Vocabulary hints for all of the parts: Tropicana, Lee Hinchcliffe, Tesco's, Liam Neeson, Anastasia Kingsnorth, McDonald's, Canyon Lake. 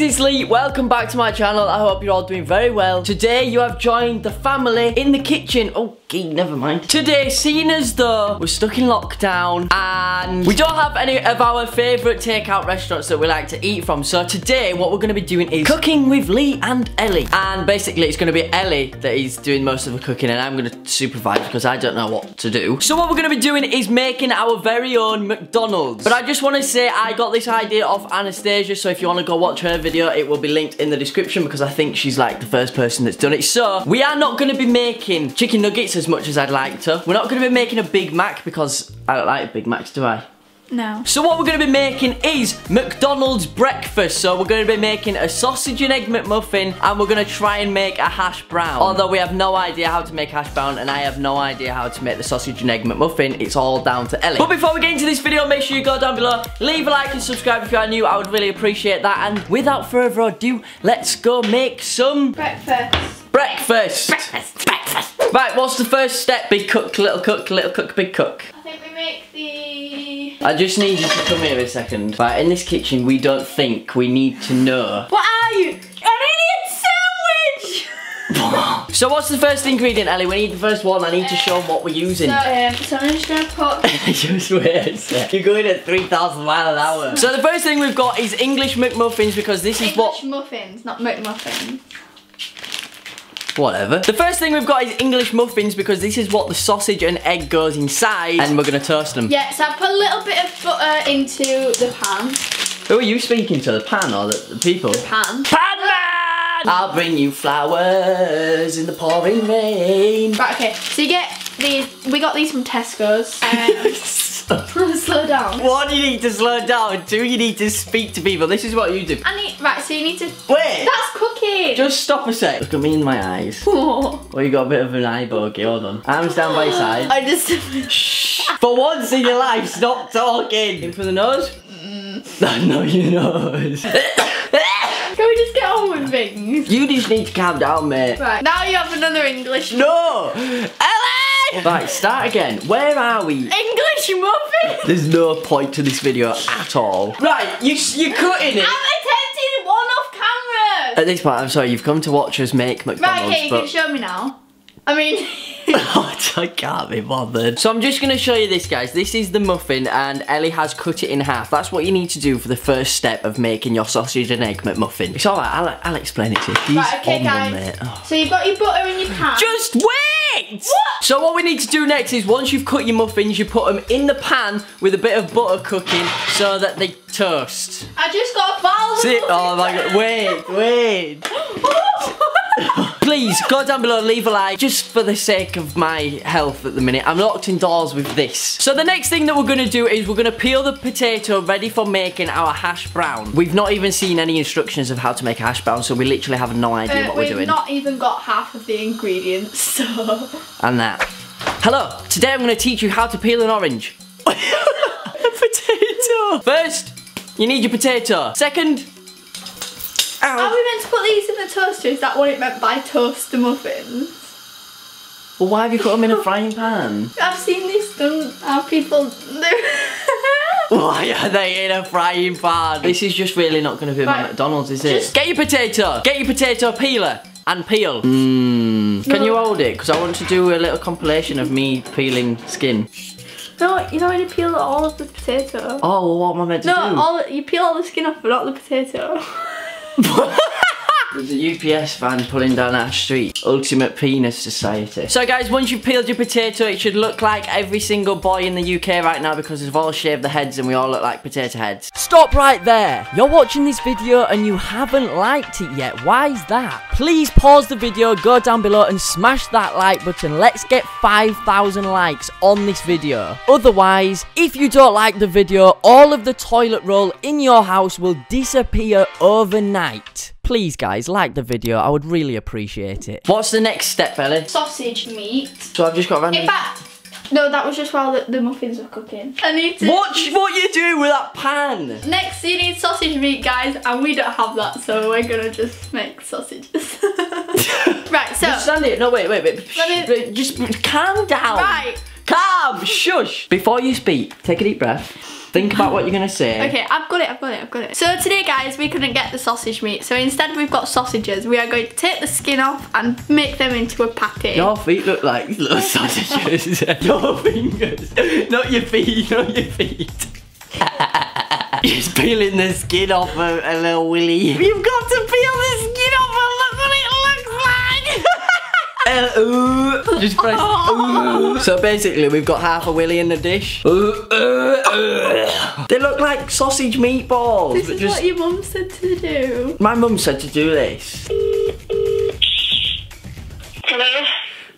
guys, it's Lee. Welcome back to my channel. I hope you're all doing very well. Today you have joined the family in the kitchen. Okay, never mind. Today, seeing as though we're stuck in lockdown and we don't have any of our favourite takeout restaurants that we like to eat from, so today what we're going to be doing is cooking with Lee and Ellie. And basically it's going to be Ellie that is doing most of the cooking and I'm going to supervise because I don't know what to do. So what we're going to be doing is making our very own McDonald's. But I just want to say I got this idea off Anastasia, so if you want to go watch her video, it will be linked in the description because I think she's like the first person that's done it. So we are not going to be making chicken nuggets as much as I'd like to. We're not going to be making a Big Mac because I don't like Big Macs, do I? No. So what we're going to be making is McDonald's breakfast. So we're going to be making a sausage and egg McMuffin and we're going to try and make a hash brown. Although we have no idea how to make hash brown and I have no idea how to make the sausage and egg McMuffin. It's all down to Ellie. But before we get into this video, make sure you go down below, leave a like and subscribe if you are new. I would really appreciate that. And without further ado, let's go make some... Breakfast. Right, what's the first step? Big cook, little cook, little cook, big cook. I think we make the... I just need you to come here a second. Right, in this kitchen, we don't think, we need to know. What are you? An idiot sandwich! So what's the first ingredient, Ellie? We need the first one. I need to show them what we're using. So I'm just going to put... Just wait. You're going at 3,000 miles an hour. So the first thing we've got is English McMuffins because this is what... English muffins, not McMuffins. Whatever. The first thing we've got is English muffins because this is what the sausage and egg goes inside and we're going to toast them. Yeah, so I put a little bit of butter into the pan. Who are you speaking to? The pan or the people? The pan. Pan man! I'll bring you flowers in the pouring rain. Right, okay. So you get these, we got these from Tesco's. Slow down. One, you need to slow down. Two, you need to speak to people. This is what you do. Right, so you need to... Wait! That's cooking! Just stop a sec. Look at me in my eyes. What? Oh, you got a bit of an eye bogey. Hold on. Arms down by your side. I just... Shh! For once in your life, stop talking! In for the nose? Mm. No, your nose. Can we just get on with things? You just need to calm down, mate. Right, now you have another English... No! Ella! Right, start again. Where are we? English muffin! There's no point to this video at all. Right, you're cutting it. I'm attempting one off camera. At this point, I'm sorry, you've come to watch us make McDonald's. Right, okay, you can show me now. I mean... I can't be bothered. So I'm just going to show you this, guys. This is the muffin and Ellie has cut it in half. That's what you need to do for the first step of making your sausage and egg McMuffin. It's alright, I'll explain it to you. He's right, okay, guys. Oh. So you've got your butter in your pan. Just wait! What? So what we need to do next is once you've cut your muffins, you put them in the pan with a bit of butter cooking so that they toast. I just got a bowl of muffins. Oh my god, wait. Please, go down below, leave a like, just for the sake of my health at the minute. I'm locked indoors with this. So the next thing that we're going to do is we're going to peel the potato ready for making our hash brown. We've not even seen any instructions of how to make a hash brown, so we literally have no idea what we're doing. We've not even got half of the ingredients, so... And that. Hello, today I'm going to teach you how to peel an orange. Potato! First, you need your potato. Second... Ow. Are we meant to put these in the toaster? Is that what it meant by toast the muffins? Well, why have you cut them in a frying pan? I've seen this done, how people do. Why are they in a frying pan? This is just really not going to be right. McDonald's, is it? Just get your potato peeler and peel. Mm. No. Can you hold it? Because I want to do a little compilation of me peeling skin. No, you don't need to peel all of the potato. Oh, well, what am I meant to do? No, you peel all the skin off, but not the potato. There's a UPS van pulling down our street. Ultimate Penis Society. So guys, once you've peeled your potato, it should look like every single boy in the UK right now because we've all shaved their heads and we all look like potato heads. Stop right there. You're watching this video and you haven't liked it yet. Why is that? Please pause the video, go down below and smash that like button. Let's get 5,000 likes on this video. Otherwise, if you don't like the video, all of the toilet roll in your house will disappear overnight. Please guys, like the video, I would really appreciate it. What's the next step, Ellie? Sausage meat. So I've just got random... In fact, no, that was just while the muffins were cooking. I need to... Watch what you do with that pan! Next, you need sausage meat, guys, and we don't have that, so we're gonna just make sausages. Right, so... Just stand it. No, wait. Let me... Just calm down. Right. Calm, shush. Before you speak, take a deep breath. Think about what you're gonna say. Okay, I've got it. So today, guys, we couldn't get the sausage meat, so instead we've got sausages. We are going to take the skin off and make them into a patty. Your feet look like little sausages. Your fingers. Not your feet, not your feet. She's peeling the skin off a little willy. You've got to peel the skin off and look what it looks like. Just press ooh. So basically we've got half a willy in the dish. They look like sausage meatballs. This is just what your mum said to do. My mum said to do this. Hello?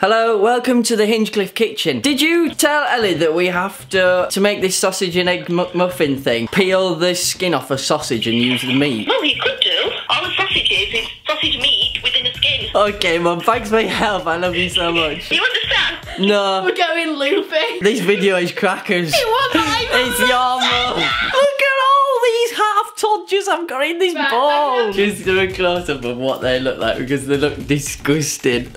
Hello, welcome to the Hinchcliffe kitchen. Did you tell Ellie that we have to make this sausage and egg muffin thing? Peel the skin off a sausage and use the meat? Well, you could do. All the sausages is sausage meat within the skin. Okay, Mum, thanks for your help. I love you so much. You understand? No. We're going loopy. This video is crackers. It was my mum. It's your mum. Look at all these half todgers I've got in this bowl. Just do a close-up of what they look like because they look disgusting.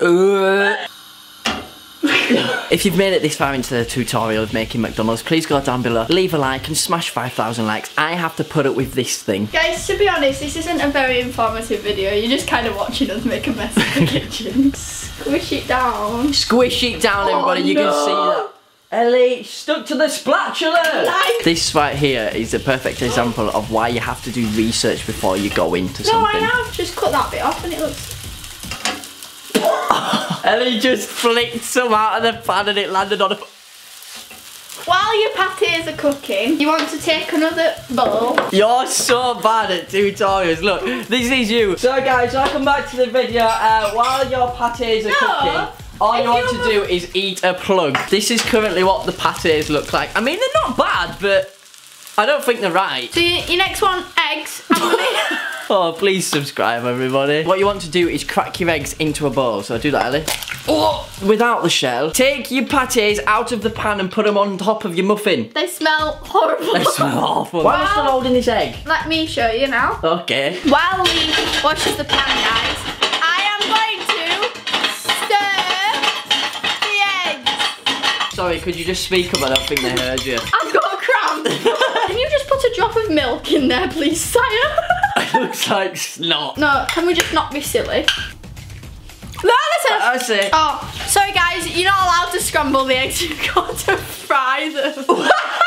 If you've made it this far into the tutorial of making McDonald's, please go down below, leave a like and smash 5,000 likes. I have to put up with this thing. Guys, to be honest, this isn't a very informative video. You're just kind of watching us make a mess in the kitchen. Squish it down. Squish it down, everybody. Oh, no. You can see that. Ellie, stuck to the spatula! Like. This right here is a perfect example of why you have to do research before you go into something. No, I have. Just cut that bit off and it looks... Ellie just flicked some out of the pan and it landed on a... While your patties are cooking, you want to take another bowl. You're so bad at tutorials. Look, this is you. So guys, welcome back to the video. While your patties are cooking, all you want to do is eat a plug. This is currently what the patties look like. I mean, they're not bad, but I don't think they're right. So your next one, eggs. Oh, please subscribe, everybody. What you want to do is crack your eggs into a bowl. So do that, Ellie. Oh, without the shell. Take your pâtés out of the pan and put them on top of your muffin. They smell horrible. They smell awful. Why am I still holding this egg? Let me show you now. Okay. While Lee washes the pan, guys, I am going to stir the eggs. Sorry, could you just speak up? I don't think they heard you. I've got a cramp. Can you just put a drop of milk in there, please, sire? It looks like snot. No, can we just not be silly? No, that's it. Oh, sorry guys, you're not allowed to scramble the eggs. You've got to fry them.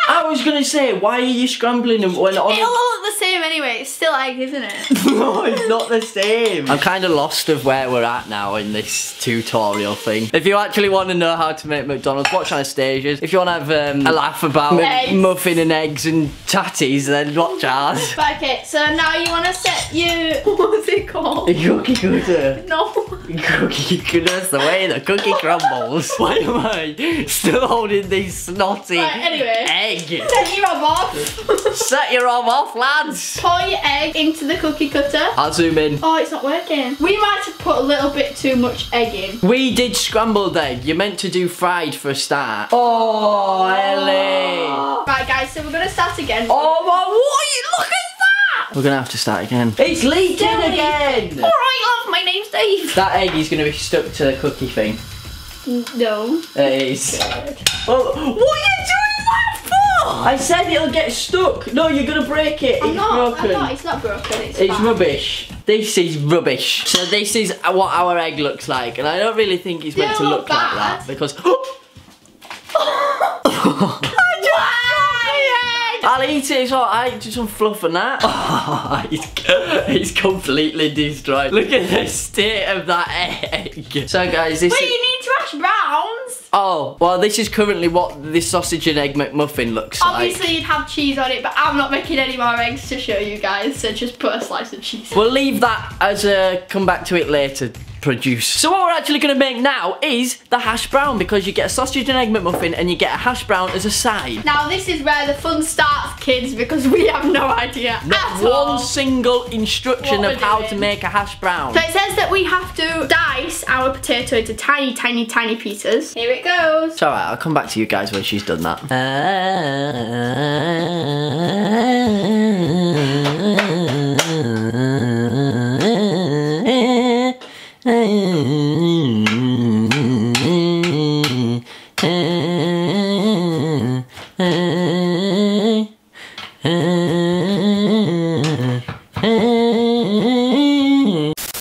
I was gonna say, why are you scrambling them when it'll all look the same anyway? It's still egg, isn't it? No, it's not the same. I'm kind of lost of where we're at now in this tutorial thing. If you actually want to know how to make McDonald's, watch Anastasia's. If you want to have a laugh about muffin and eggs and tatties, then watch ours. Right, okay, so now you want to set your what's it called? A cookie cutter. No. Cookie cutter. That's the way the cookie crumbles. Why am I still holding these snotty eggs? Set your arm off. Set your arm off, lads. Pour your egg into the cookie cutter. I'll zoom in. Oh, it's not working. We might have put a little bit too much egg in. We did scrambled egg. You're meant to do fried for a start. Oh, Ellie. Right, guys, so we're going to start again. Oh, my word. Look at that. We're going to have to start again. It's leaking again. All right, love. My name's Dave. That egg is going to be stuck to the cookie thing. No. It is. Oh, what are you doing? I said it'll get stuck. No, you're gonna break it. It's broken. I'm not. It's not broken. It's rubbish. This is rubbish. So this is what our egg looks like, and I don't really think it's meant to look like that because. I'll eat it. It's alright. Do some fluff and that. Oh, it's completely destroyed. Look at the state of that egg. So guys, this. Wait, you need to hash browns. Oh, well, this is currently what this sausage and egg McMuffin looks like. Obviously, you'd have cheese on it, but I'm not making any more eggs to show you guys, so just put a slice of cheese. We'll leave that as a come back to it later produce. So what we're actually going to make now is the hash brown, because you get a sausage and egg McMuffin and you get a hash brown as a side. Now, this is where the fun starts, kids, because we have no idea at all. Not one single instruction of how to make a hash brown. So it says that we have to dice our potato into tiny, tiny, tiny pieces. Here it goes. It's alright, I'll come back to you guys when she's done that.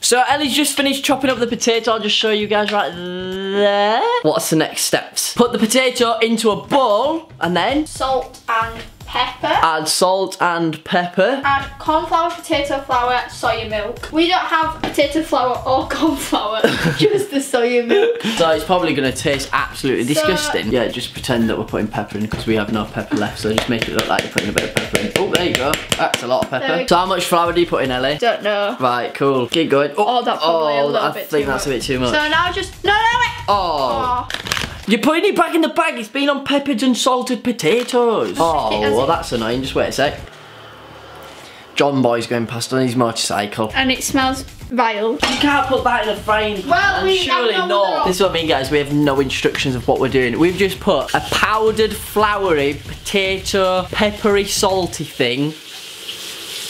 So Ellie's just finished chopping up the potato. I'll just show you guys right there. What's the next steps? Put the potato into a bowl and then salt and pepper. Add salt and pepper. Add cornflour, potato flour, soya milk. We don't have potato flour or cornflour, just the soya milk. So it's probably going to taste absolutely disgusting. Yeah, just pretend that we're putting pepper in because we have no pepper left. So just make it look like you're putting a bit of pepper in. Oh, there you go. That's a lot of pepper. So how much flour do you put in, Ellie? Don't know. Right, cool. Keep going. Oh, that's probably a little bit too much. I think that's a bit too much. So now just... No, no, wait! Oh. You're putting it back in the bag. It's been on peppered and salted potatoes. Oh, well, that's annoying. Just wait a sec. John Boy's going past on his motorcycle. And it smells vile. You can't put that in a frying pan. Well, we surely not. This is what I mean, guys. We have no instructions of what we're doing. We've just put a powdered, floury, potato, peppery, salty thing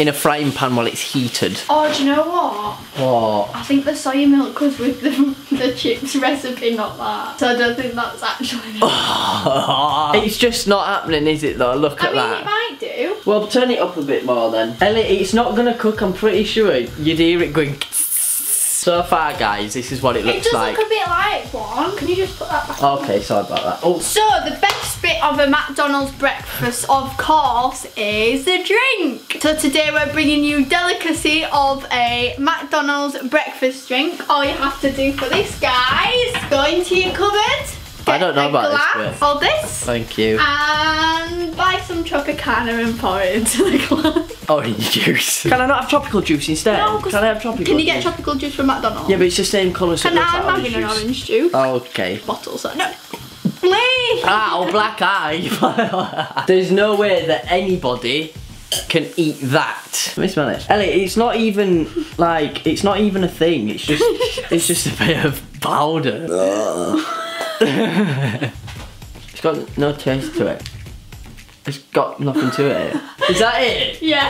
in a frying pan while it's heated. Oh, do you know what? What? I think the soya milk was with the chips recipe, not that. So I don't think that's actually... Oh, it's just not happening, is it, though? Look at that. I mean, it might do. Well, turn it up a bit more, then. Ellie, it's not going to cook, I'm pretty sure. You'd hear it going... So far, guys, this is what it looks like. It does look a bit like one. Can you just put that back on? Okay, sorry about that. Oh. So, the best bit of a McDonald's breakfast, of course, is the drink. So today we're bringing you delicacy of a McDonald's breakfast drink. All you have to do for this, guys, go into your cupboard. Get I don't know about glass, this bit. Or this. Thank you. And buy some Tropicana and pour it into the glass. Orange juice. Can I not have tropical juice instead? No, can I have tropical juice? Can you get tropical juice from McDonald's? Yeah, but it's the same colour as Can I have an orange juice? Oh, okay. Bottles. No. Please. Ah, or black eye. There's no way that anybody can eat that. Let me smell it. Ellie, it's not even like, it's not even a thing. It's just, it's just a bit of powder. It's got no taste to it. It's got nothing to it. Is that it? Yeah.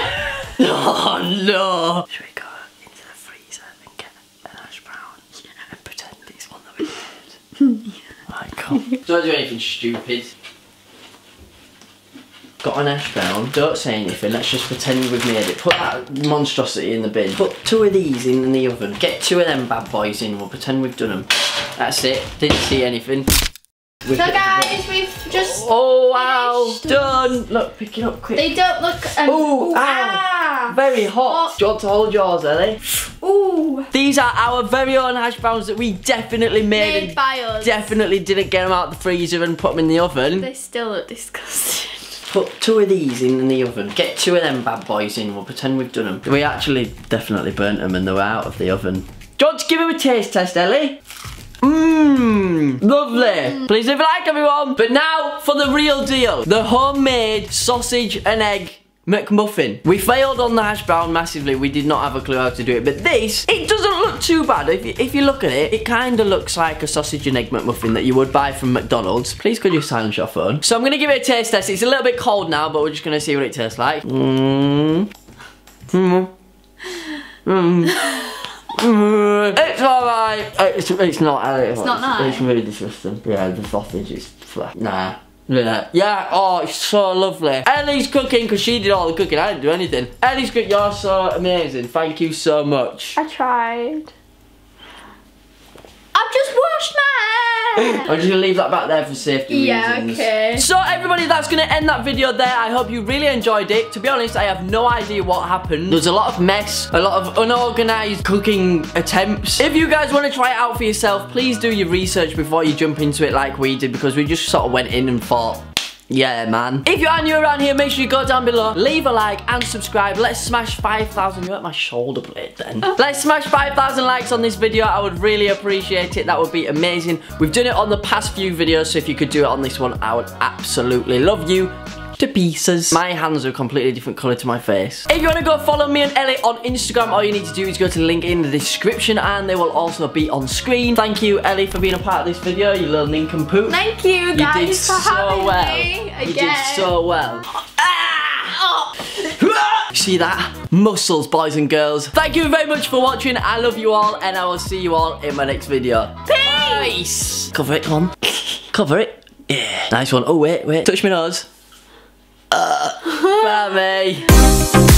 Oh no. Should we go into the freezer and get an hash brown and pretend it's one that we made? My God. Don't do anything stupid. Got an hash brown. Don't say anything. Let's just pretend we've made it. Put that monstrosity in the bin. Put two of these in the oven. Get two of them bad boys in. We'll pretend we've done them. That's it. Didn't see anything. So guys, we've just finished. Look, pick it up quick. They don't look... ooh, ow. Very hot. Do you want to hold yours, Ellie? Ooh. These are our very own hash browns that we definitely made by us. Definitely didn't get them out of the freezer and put them in the oven. They still look disgusting. Put two of these in the oven. Get two of them bad boys in. We'll pretend we've done them. We actually definitely burnt them and they were out of the oven. Do you want to give them a taste test, Ellie? Mmm, lovely. Please leave a like, everyone. But now for the real deal, the homemade sausage and egg McMuffin. We failed on the hash brown massively. We did not have a clue how to do it, but this, it doesn't look too bad. If you look at it, it kind of looks like a sausage and egg McMuffin that you would buy from McDonald's. Please could you silence your phone? So I'm going to give it a taste test. It's a little bit cold now, but we're just going to see what it tastes like. Mmm. Mmm. Mmm. It's alright. It's not Ellie. It's not nice. It's really disgusting. Yeah, the sausage is flat. Nah. Yeah. Yeah. Oh, it's so lovely. Ellie's cooking because she did all the cooking. I didn't do anything. Ellie's cooking. You're so amazing. Thank you so much. I tried. I've just washed my hair. I'm just gonna leave that back there for safety reasons. Okay. So everybody, that's gonna end that video there. I hope you really enjoyed it. To be honest, I have no idea what happened. There's a lot of mess, a lot of unorganized cooking attempts. If you guys want to try it out for yourself, please do your research before you jump into it like we did, because we just sort of went in and thought, yeah, man. If you are new around here, make sure you go down below, leave a like and subscribe. Let's smash 5,000. You hurt my shoulder blade then. Let's smash 5,000 likes on this video. I would really appreciate it. That would be amazing. We've done it on the past few videos, so if you could do it on this one, I would absolutely love you to pieces. My hands are a completely different colour to my face. If you want to go follow me and Ellie on Instagram, all you need to do is go to the link in the description and they will also be on screen. Thank you, Ellie, for being a part of this video, you little nincompoop. Thank you guys for having me again. You did so well. Ah! Oh. See that? Muscles, boys and girls. Thank you very much for watching. I love you all and I will see you all in my next video. Peace! Cover it, come on. Cover it. Yeah. Nice one. Oh, wait, wait. Touch my nose. Bye, mate.